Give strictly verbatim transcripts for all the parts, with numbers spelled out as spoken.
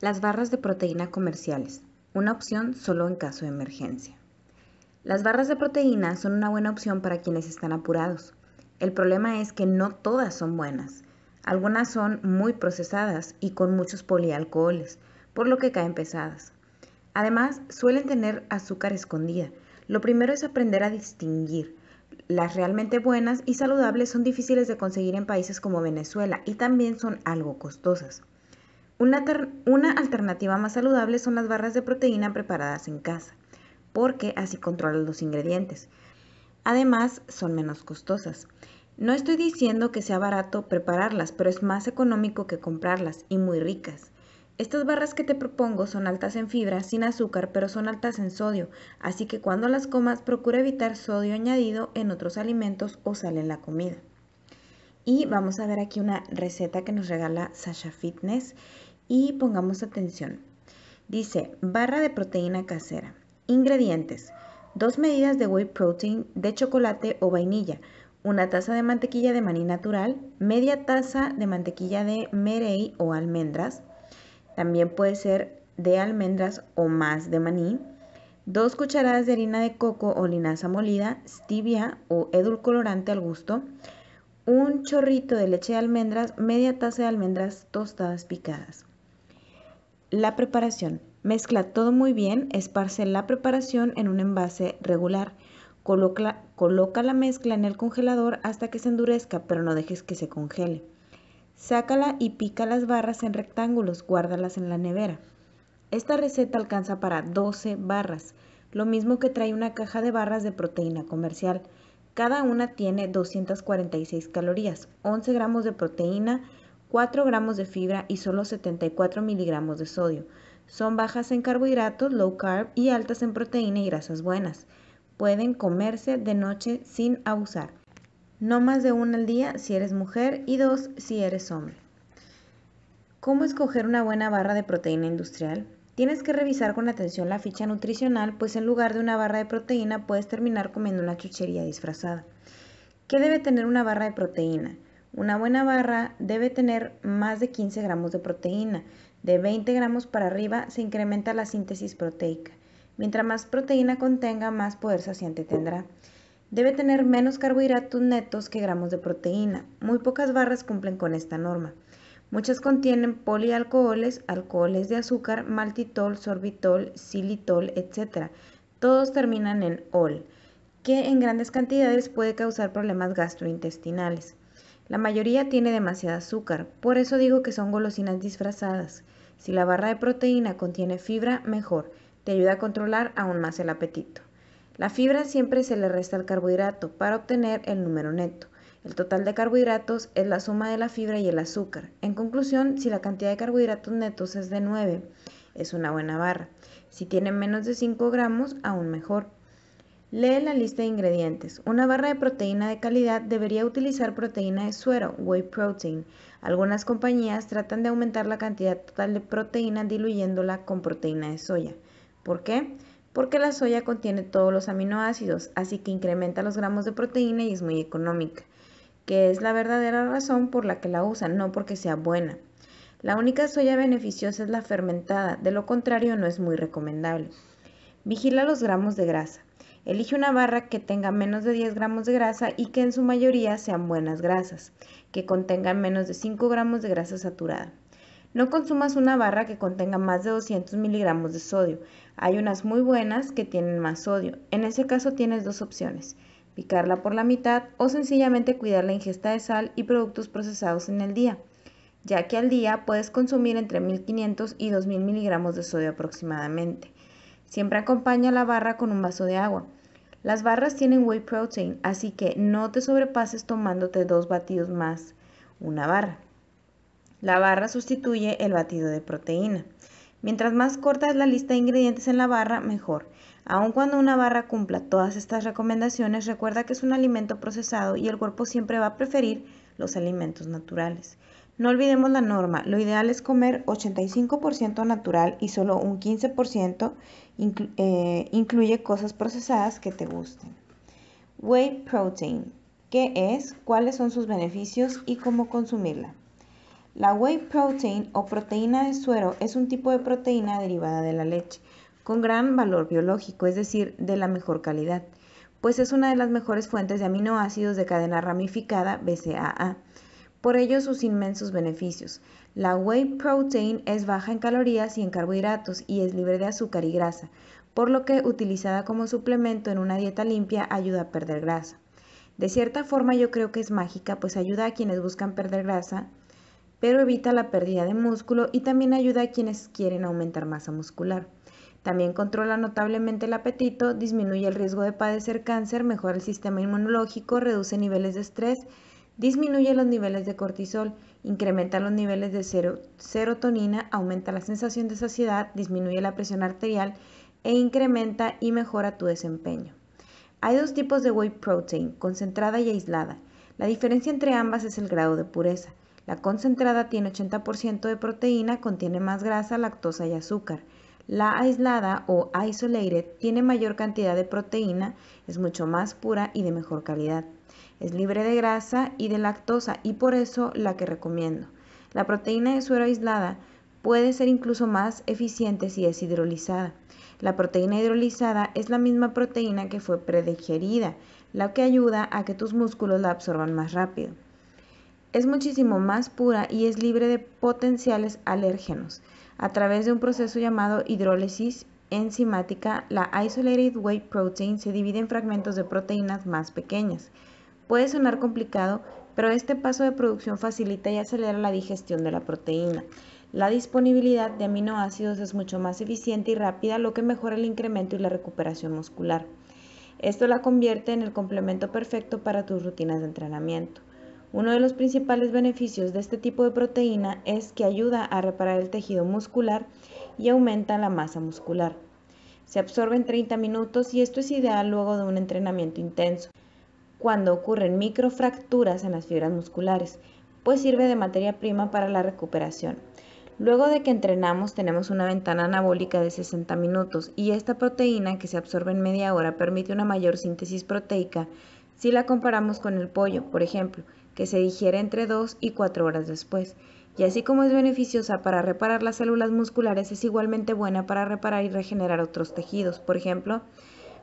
Las barras de proteína comerciales, una opción solo en caso de emergencia. Las barras de proteína son una buena opción para quienes están apurados. El problema es que no todas son buenas. Algunas son muy procesadas y con muchos polialcoholes, por lo que caen pesadas. Además, suelen tener azúcar escondida. Lo primero es aprender a distinguir. Las realmente buenas y saludables son difíciles de conseguir en países como Venezuela y también son algo costosas. Una, una alternativa más saludable son las barras de proteína preparadas en casa, porque así controlan los ingredientes. Además, son menos costosas. No estoy diciendo que sea barato prepararlas, pero es más económico que comprarlas y muy ricas. Estas barras que te propongo son altas en fibra, sin azúcar, pero son altas en sodio, así que cuando las comas procura evitar sodio añadido en otros alimentos o sal en la comida. Y vamos a ver aquí una receta que nos regala Sasha Fitness y pongamos atención. Dice, barra de proteína casera. Ingredientes, dos medidas de whey protein de chocolate o vainilla, una taza de mantequilla de maní natural, media taza de mantequilla de merey o almendras, también puede ser de almendras o más de maní, dos cucharadas de harina de coco o linaza molida, stevia o edulcorante al gusto, un chorrito de leche de almendras, media taza de almendras tostadas picadas. La preparación. Mezcla todo muy bien, esparce la preparación en un envase regular. Coloca, coloca la mezcla en el congelador hasta que se endurezca, pero no dejes que se congele. Sácala y pica las barras en rectángulos, guárdalas en la nevera. Esta receta alcanza para doce barras, lo mismo que trae una caja de barras de proteína comercial. Cada una tiene doscientas cuarenta y seis calorías, once gramos de proteína, cuatro gramos de fibra y solo setenta y cuatro miligramos de sodio. Son bajas en carbohidratos, low carb, y altas en proteína y grasas buenas. Pueden comerse de noche sin abusar. No más de una al día si eres mujer y dos si eres hombre. ¿Cómo escoger una buena barra de proteína industrial? Tienes que revisar con atención la ficha nutricional, pues en lugar de una barra de proteína puedes terminar comiendo una chuchería disfrazada. ¿Qué debe tener una barra de proteína? Una buena barra debe tener más de quince gramos de proteína. De veinte gramos para arriba se incrementa la síntesis proteica. Mientras más proteína contenga, más poder saciante tendrá. Debe tener menos carbohidratos netos que gramos de proteína. Muy pocas barras cumplen con esta norma. Muchas contienen polialcoholes, alcoholes de azúcar, maltitol, sorbitol, xilitol, etcétera. Todos terminan en ol, que en grandes cantidades puede causar problemas gastrointestinales. La mayoría tiene demasiado azúcar, por eso digo que son golosinas disfrazadas. Si la barra de proteína contiene fibra, mejor, te ayuda a controlar aún más el apetito. La fibra siempre se le resta al carbohidrato para obtener el número neto. El total de carbohidratos es la suma de la fibra y el azúcar. En conclusión, si la cantidad de carbohidratos netos es de nueve, es una buena barra. Si tiene menos de cinco gramos, aún mejor. Lee la lista de ingredientes. Una barra de proteína de calidad debería utilizar proteína de suero, whey protein. Algunas compañías tratan de aumentar la cantidad total de proteína diluyéndola con proteína de soya. ¿Por qué? Porque la soya contiene todos los aminoácidos, así que incrementa los gramos de proteína y es muy económica, que es la verdadera razón por la que la usan, no porque sea buena. La única soya beneficiosa es la fermentada, de lo contrario no es muy recomendable. Vigila los gramos de grasa. Elige una barra que tenga menos de diez gramos de grasa y que en su mayoría sean buenas grasas, que contengan menos de cinco gramos de grasa saturada. No consumas una barra que contenga más de doscientos miligramos de sodio. Hay unas muy buenas que tienen más sodio. En ese caso tienes dos opciones, picarla por la mitad o sencillamente cuidar la ingesta de sal y productos procesados en el día, ya que al día puedes consumir entre mil quinientos y dos mil miligramos de sodio aproximadamente. Siempre acompaña la barra con un vaso de agua. Las barras tienen whey protein, así que no te sobrepases tomándote dos batidos más una barra. La barra sustituye el batido de proteína. Mientras más corta es la lista de ingredientes en la barra, mejor. Aun cuando una barra cumpla todas estas recomendaciones, recuerda que es un alimento procesado y el cuerpo siempre va a preferir los alimentos naturales. No olvidemos la norma, lo ideal es comer ochenta y cinco por ciento natural y solo un quince por ciento inclu eh, incluye cosas procesadas que te gusten. Whey protein, ¿qué es? ¿Cuáles son sus beneficios y cómo consumirla? La whey protein o proteína de suero es un tipo de proteína derivada de la leche, con gran valor biológico, es decir, de la mejor calidad, pues es una de las mejores fuentes de aminoácidos de cadena ramificada B C A A. Por ello sus inmensos beneficios. La whey protein es baja en calorías y en carbohidratos y es libre de azúcar y grasa, por lo que utilizada como suplemento en una dieta limpia ayuda a perder grasa. De cierta forma yo creo que es mágica, pues ayuda a quienes buscan perder grasa, pero evita la pérdida de músculo y también ayuda a quienes quieren aumentar masa muscular. También controla notablemente el apetito, disminuye el riesgo de padecer cáncer, mejora el sistema inmunológico, reduce niveles de estrés, disminuye los niveles de cortisol, incrementa los niveles de serotonina, aumenta la sensación de saciedad, disminuye la presión arterial e incrementa y mejora tu desempeño. Hay dos tipos de whey protein, concentrada y aislada. La diferencia entre ambas es el grado de pureza. La concentrada tiene ochenta por ciento de proteína, contiene más grasa, lactosa y azúcar. La aislada o isolated tiene mayor cantidad de proteína, es mucho más pura y de mejor calidad. Es libre de grasa y de lactosa y por eso la que recomiendo. La proteína de suero aislada puede ser incluso más eficiente si es hidrolizada. La proteína hidrolizada es la misma proteína que fue predigerida, la que ayuda a que tus músculos la absorban más rápido. Es muchísimo más pura y es libre de potenciales alérgenos. A través de un proceso llamado hidrólisis enzimática, la Isolated Whey Protein se divide en fragmentos de proteínas más pequeñas. Puede sonar complicado, pero este paso de producción facilita y acelera la digestión de la proteína. La disponibilidad de aminoácidos es mucho más eficiente y rápida, lo que mejora el incremento y la recuperación muscular. Esto la convierte en el complemento perfecto para tus rutinas de entrenamiento. Uno de los principales beneficios de este tipo de proteína es que ayuda a reparar el tejido muscular y aumenta la masa muscular. Se absorbe en treinta minutos y esto es ideal luego de un entrenamiento intenso, cuando ocurren microfracturas en las fibras musculares, pues sirve de materia prima para la recuperación. Luego de que entrenamos tenemos una ventana anabólica de sesenta minutos y esta proteína que se absorbe en media hora permite una mayor síntesis proteica si la comparamos con el pollo, por ejemplo, que se digiere entre dos y cuatro horas después. Y así como es beneficiosa para reparar las células musculares, es igualmente buena para reparar y regenerar otros tejidos. Por ejemplo,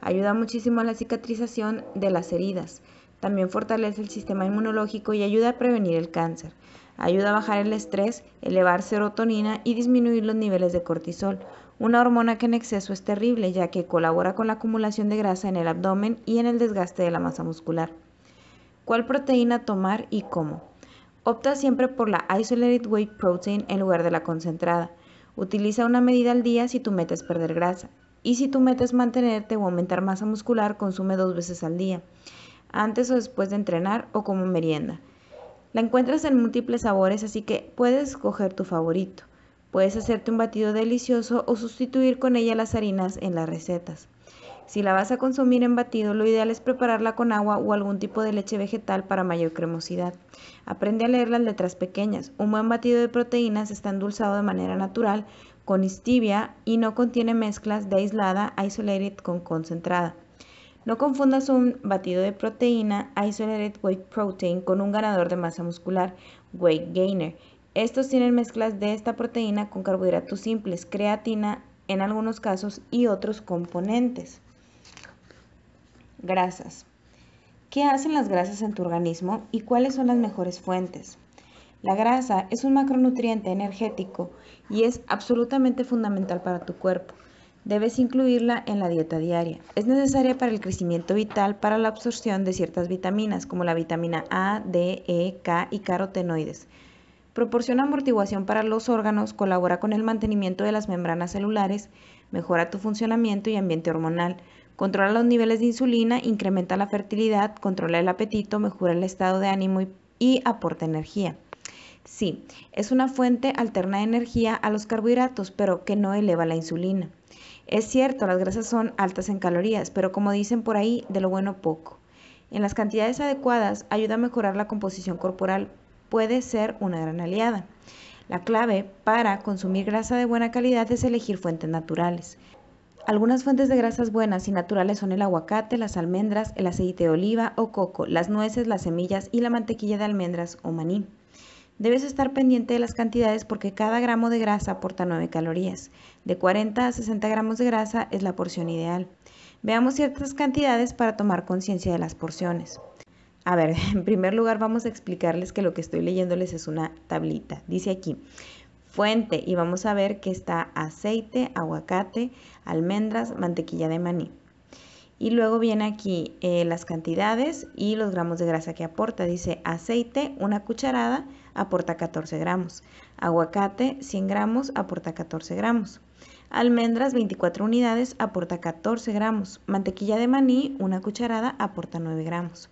ayuda muchísimo a la cicatrización de las heridas. También fortalece el sistema inmunológico y ayuda a prevenir el cáncer. Ayuda a bajar el estrés, elevar serotonina y disminuir los niveles de cortisol, una hormona que en exceso es terrible, ya que colabora con la acumulación de grasa en el abdomen y en el desgaste de la masa muscular. ¿Cuál proteína tomar y cómo? Opta siempre por la Isolated Whey Protein en lugar de la concentrada. Utiliza una medida al día si tu meta es perder grasa. Y si tu meta es mantenerte o aumentar masa muscular, consume dos veces al día, antes o después de entrenar o como merienda. La encuentras en múltiples sabores, así que puedes escoger tu favorito. Puedes hacerte un batido delicioso o sustituir con ella las harinas en las recetas. Si la vas a consumir en batido, lo ideal es prepararla con agua o algún tipo de leche vegetal para mayor cremosidad. Aprende a leer las letras pequeñas. Un buen batido de proteínas está endulzado de manera natural con stevia y no contiene mezclas de aislada, isolated con concentrada. No confundas un batido de proteína, Isolated Whey Protein, con un ganador de masa muscular, weight gainer. Estos tienen mezclas de esta proteína con carbohidratos simples, creatina en algunos casos y otros componentes. Grasas. ¿Qué hacen las grasas en tu organismo y cuáles son las mejores fuentes? La grasa es un macronutriente energético y es absolutamente fundamental para tu cuerpo. Debes incluirla en la dieta diaria. Es necesaria para el crecimiento vital, para la absorción de ciertas vitaminas como la vitamina A, D, E, K y carotenoides. Proporciona amortiguación para los órganos, colabora con el mantenimiento de las membranas celulares, mejora tu funcionamiento y ambiente hormonal. Controla los niveles de insulina, incrementa la fertilidad, controla el apetito, mejora el estado de ánimo y, y aporta energía. Sí, es una fuente alterna de energía a los carbohidratos, pero que no eleva la insulina. Es cierto, las grasas son altas en calorías, pero como dicen por ahí, de lo bueno poco. En las cantidades adecuadas, ayuda a mejorar la composición corporal. Puede ser una gran aliada. La clave para consumir grasa de buena calidad es elegir fuentes naturales. Algunas fuentes de grasas buenas y naturales son el aguacate, las almendras, el aceite de oliva o coco, las nueces, las semillas y la mantequilla de almendras o maní. Debes estar pendiente de las cantidades porque cada gramo de grasa aporta nueve calorías. De cuarenta a sesenta gramos de grasa es la porción ideal. Veamos ciertas cantidades para tomar conciencia de las porciones. A ver, en primer lugar vamos a explicarles que lo que estoy leyéndoles es una tablita. Dice aquí, fuente, y vamos a ver que está aceite, aguacate, almendras, mantequilla de maní. Y luego viene aquí eh, las cantidades y los gramos de grasa que aporta. Dice aceite, una cucharada, aporta catorce gramos. Aguacate, cien gramos, aporta catorce gramos. Almendras, veinticuatro unidades, aporta catorce gramos. Mantequilla de maní, una cucharada, aporta nueve gramos.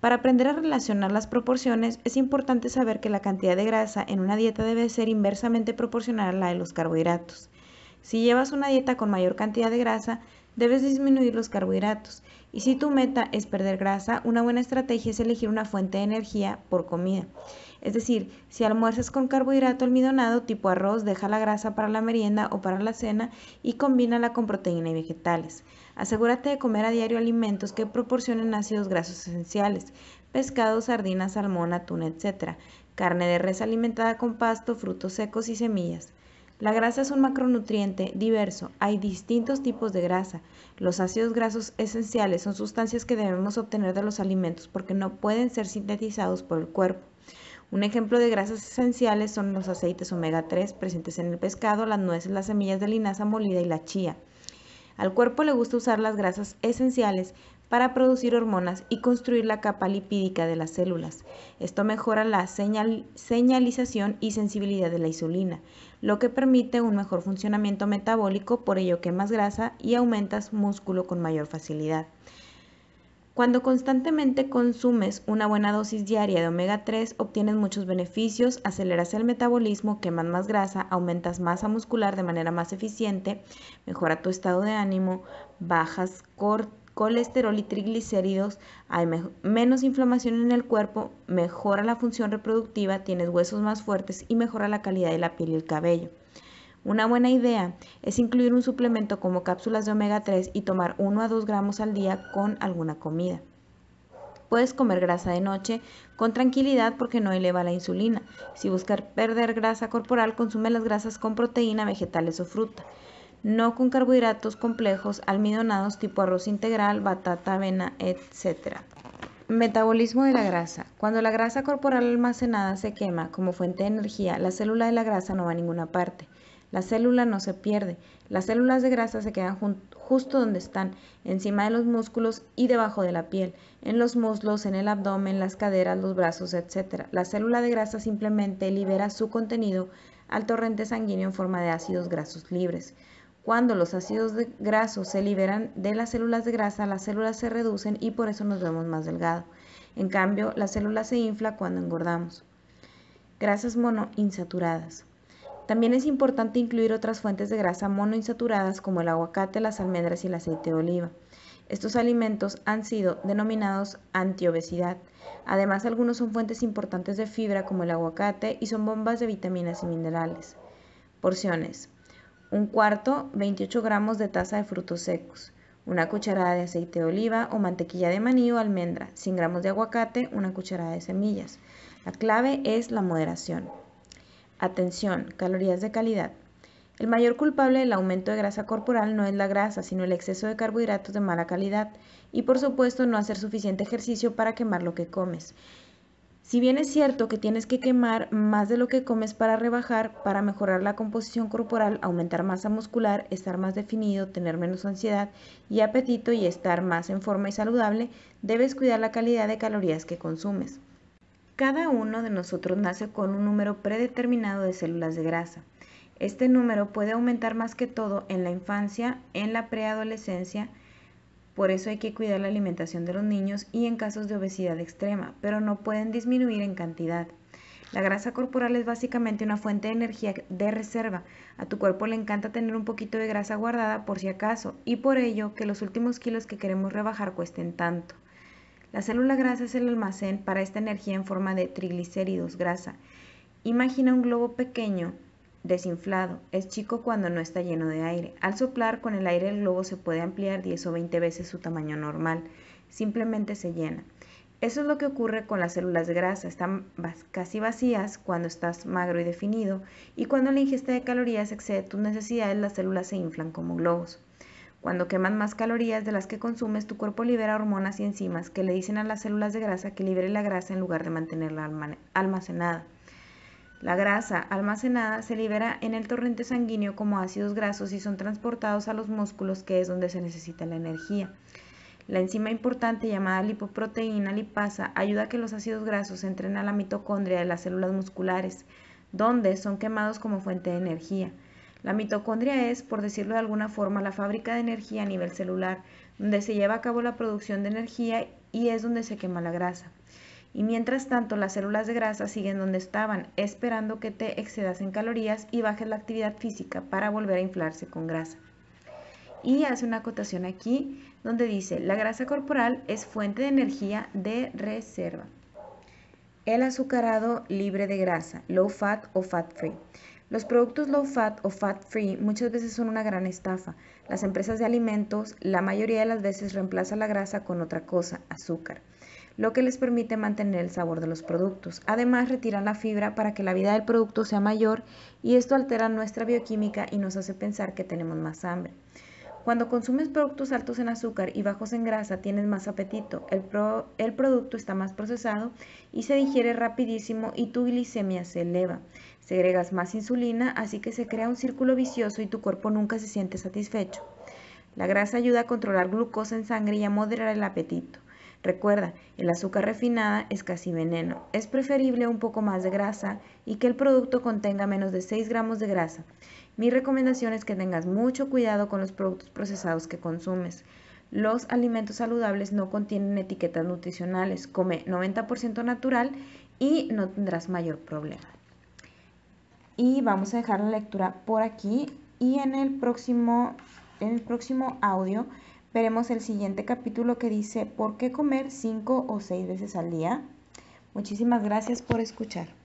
Para aprender a relacionar las proporciones, es importante saber que la cantidad de grasa en una dieta debe ser inversamente proporcional a la de los carbohidratos. Si llevas una dieta con mayor cantidad de grasa, debes disminuir los carbohidratos. Y si tu meta es perder grasa, una buena estrategia es elegir una fuente de energía por comida. Es decir, si almuerzas con carbohidrato almidonado tipo arroz, deja la grasa para la merienda o para la cena y combínala con proteína y vegetales. Asegúrate de comer a diario alimentos que proporcionen ácidos grasos esenciales, pescado, sardinas, salmón, atún, etcétera. Carne de res alimentada con pasto, frutos secos y semillas. La grasa es un macronutriente diverso, hay distintos tipos de grasa. Los ácidos grasos esenciales son sustancias que debemos obtener de los alimentos porque no pueden ser sintetizados por el cuerpo. Un ejemplo de grasas esenciales son los aceites omega tres presentes en el pescado, las nueces, las semillas de linaza molida y la chía. Al cuerpo le gusta usar las grasas esenciales para producir hormonas y construir la capa lipídica de las células. Esto mejora la señal, señalización y sensibilidad de la insulina, lo que permite un mejor funcionamiento metabólico, por ello quemas grasa y aumentas músculo con mayor facilidad. Cuando constantemente consumes una buena dosis diaria de omega tres, obtienes muchos beneficios, aceleras el metabolismo, quemas más grasa, aumentas masa muscular de manera más eficiente, mejora tu estado de ánimo, bajas cortisol, colesterol y triglicéridos, hay menos inflamación en el cuerpo, mejora la función reproductiva, tienes huesos más fuertes y mejora la calidad de la piel y el cabello. Una buena idea es incluir un suplemento como cápsulas de omega tres y tomar uno a dos gramos al día con alguna comida. Puedes comer grasa de noche con tranquilidad porque no eleva la insulina. Si buscas perder grasa corporal, consume las grasas con proteína, vegetales o fruta. No con carbohidratos complejos, almidonados tipo arroz integral, batata, avena, etcétera. Metabolismo de la grasa. Cuando la grasa corporal almacenada se quema como fuente de energía, la célula de la grasa no va a ninguna parte. La célula no se pierde. Las células de grasa se quedan justo donde están, encima de los músculos y debajo de la piel, en los muslos, en el abdomen, las caderas, los brazos, etcétera. La célula de grasa simplemente libera su contenido al torrente sanguíneo en forma de ácidos grasos libres. Cuando los ácidos grasos se liberan de las células de grasa, las células se reducen y por eso nos vemos más delgado. En cambio, la célula se infla cuando engordamos. Grasas monoinsaturadas. También es importante incluir otras fuentes de grasa monoinsaturadas como el aguacate, las almendras y el aceite de oliva. Estos alimentos han sido denominados antiobesidad. Además, algunos son fuentes importantes de fibra como el aguacate y son bombas de vitaminas y minerales. Porciones. Un cuarto, veintiocho gramos de taza de frutos secos, una cucharada de aceite de oliva o mantequilla de maní o almendra, cien gramos de aguacate, una cucharada de semillas. La clave es la moderación. Atención, calorías de calidad. El mayor culpable del aumento de grasa corporal no es la grasa, sino el exceso de carbohidratos de mala calidad y por supuesto no hacer suficiente ejercicio para quemar lo que comes. Si bien es cierto que tienes que quemar más de lo que comes para rebajar, para mejorar la composición corporal, aumentar masa muscular, estar más definido, tener menos ansiedad y apetito y estar más en forma y saludable, debes cuidar la calidad de calorías que consumes. Cada uno de nosotros nace con un número predeterminado de células de grasa. Este número puede aumentar más que todo en la infancia, en la preadolescencia. Por eso hay que cuidar la alimentación de los niños y en casos de obesidad extrema, pero no pueden disminuir en cantidad. La grasa corporal es básicamente una fuente de energía de reserva. A tu cuerpo le encanta tener un poquito de grasa guardada por si acaso y por ello que los últimos kilos que queremos rebajar cuesten tanto. La célula grasa es el almacén para esta energía en forma de triglicéridos grasa. Imagina un globo pequeño desinflado. Es chico cuando no está lleno de aire. Al soplar con el aire el globo se puede ampliar diez o veinte veces su tamaño normal. Simplemente se llena. Eso es lo que ocurre con las células grasas, están casi vacías cuando estás magro y definido, y cuando la ingesta de calorías excede tus necesidades, las células se inflan como globos. Cuando queman más calorías de las que consumes, tu cuerpo libera hormonas y enzimas que le dicen a las células de grasa que libere la grasa en lugar de mantenerla almacenada. La grasa almacenada se libera en el torrente sanguíneo como ácidos grasos y son transportados a los músculos, que es donde se necesita la energía. La enzima importante llamada lipoproteína lipasa ayuda a que los ácidos grasos entren a la mitocondria de las células musculares, donde son quemados como fuente de energía. La mitocondria es, por decirlo de alguna forma, la fábrica de energía a nivel celular, donde se lleva a cabo la producción de energía y es donde se quema la grasa. Y mientras tanto, las células de grasa siguen donde estaban, esperando que te excedas en calorías y bajes la actividad física para volver a inflarse con grasa. Y hace una acotación aquí donde dice, la grasa corporal es fuente de energía de reserva. El azucarado libre de grasa, low fat o fat free. Los productos low fat o fat free muchas veces son una gran estafa. Las empresas de alimentos la mayoría de las veces reemplazan la grasa con otra cosa, azúcar, lo que les permite mantener el sabor de los productos. Además, retiran la fibra para que la vida del producto sea mayor y esto altera nuestra bioquímica y nos hace pensar que tenemos más hambre. Cuando consumes productos altos en azúcar y bajos en grasa, tienes más apetito, el, pro, el producto está más procesado y se digiere rapidísimo y tu glicemia se eleva. Segregas más insulina, así que se crea un círculo vicioso y tu cuerpo nunca se siente satisfecho. La grasa ayuda a controlar glucosa en sangre y a moderar el apetito. Recuerda, el azúcar refinada es casi veneno. Es preferible un poco más de grasa y que el producto contenga menos de seis gramos de grasa. Mi recomendación es que tengas mucho cuidado con los productos procesados que consumes. Los alimentos saludables no contienen etiquetas nutricionales. Come noventa por ciento natural y no tendrás mayor problema. Y vamos a dejar la lectura por aquí y en el próximo, en el próximo audio veremos el siguiente capítulo que dice ¿por qué comer cinco o seis veces al día? Muchísimas gracias por escuchar.